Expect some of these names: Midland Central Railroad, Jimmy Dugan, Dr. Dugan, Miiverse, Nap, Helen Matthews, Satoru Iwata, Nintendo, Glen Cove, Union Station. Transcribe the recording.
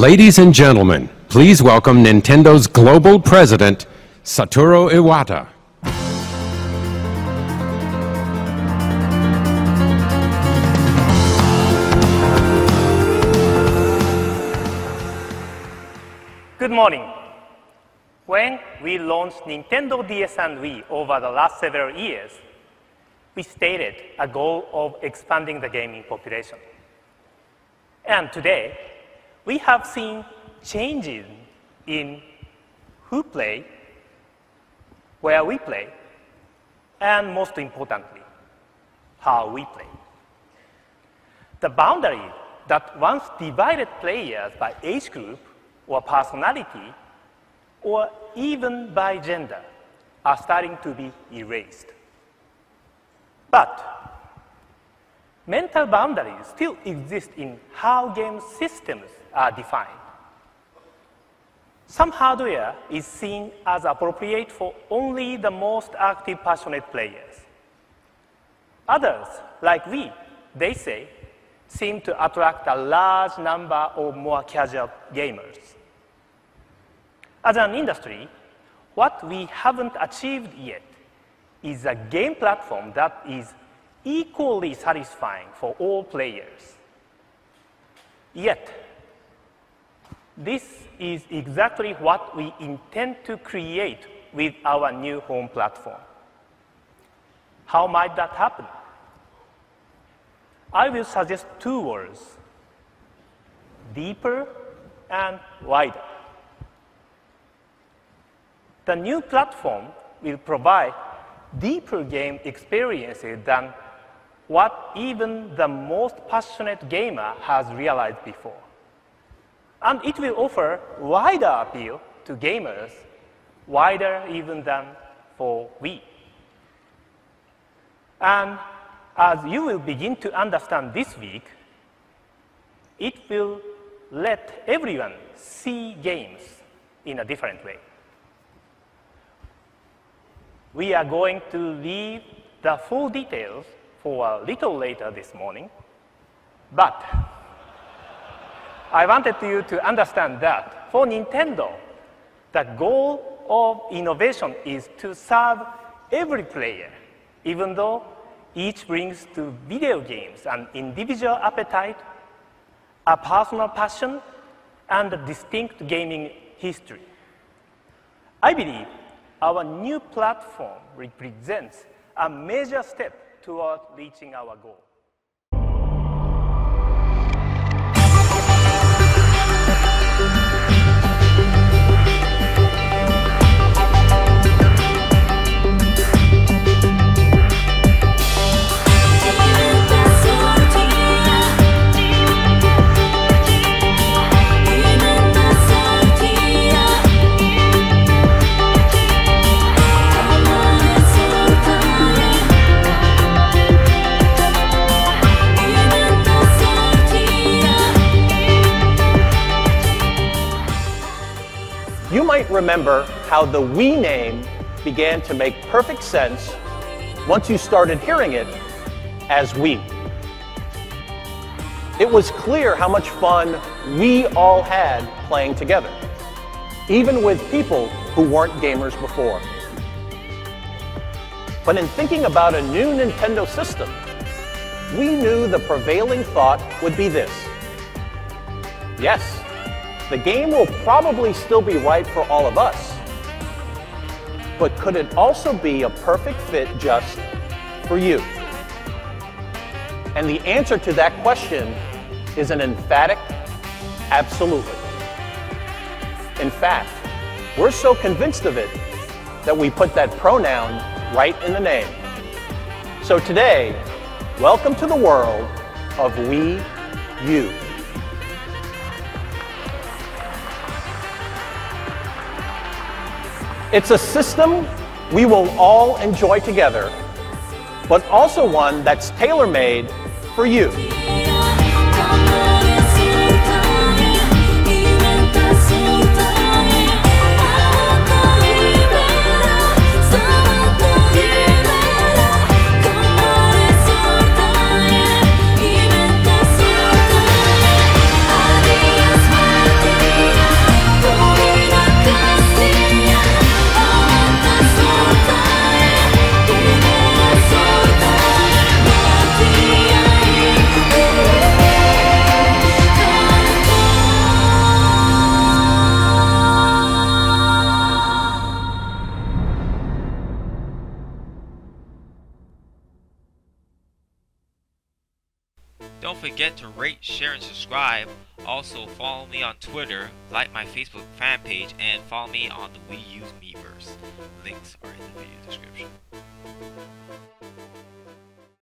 Ladies and gentlemen, please welcome Nintendo's global president, Satoru Iwata. Good morning. When we launched Nintendo DS and Wii over the last several years, we stated a goal of expanding the gaming population. And today, we have seen changes in who plays, where we play, and most importantly, how we play. The boundary that once divided players by age group or personality or even by gender are starting to be erased. But mental boundaries still exist in how game systems are defined. Some hardware is seen as appropriate for only the most active, passionate players. Others, like we, they say, seem to attract a large number of more casual gamers. As an industry, what we haven't achieved yet is a game platform that is equally satisfying for all players. Yet, this is exactly what we intend to create with our new home platform. How might that happen? I will suggest two words: deeper and wider. The new platform will provide deeper game experiences than what even the most passionate gamer has realized before. And it will offer wider appeal to gamers, wider even than for Wii. And as you will begin to understand this week, it will let everyone see games in a different way. We are going to leave the full details for a little later this morning, but I wanted you to understand that for Nintendo, the goal of innovation is to serve every player, even though each brings to video games an individual appetite, a personal passion, and a distinct gaming history. I believe our new platform represents a major step toward reaching our goal. You might remember how the Wii name began to make perfect sense once you started hearing it as Wii. It was clear how much fun we all had playing together, even with people who weren't gamers before. But in thinking about a new Nintendo system, we knew the prevailing thought would be this. Yes, the game will probably still be right for all of us, but could it also be a perfect fit just for you? And the answer to that question is an emphatic absolutely. In fact, we're so convinced of it that we put that pronoun right in the name. So today, welcome to the world of Wii U. It's a system we will all enjoy together, but also one that's tailor-made for you. Don't forget to rate, share, and subscribe. Also, follow me on Twitter, like my Facebook fan page, and follow me on the Wii U's Miiverse. Links are in the video description.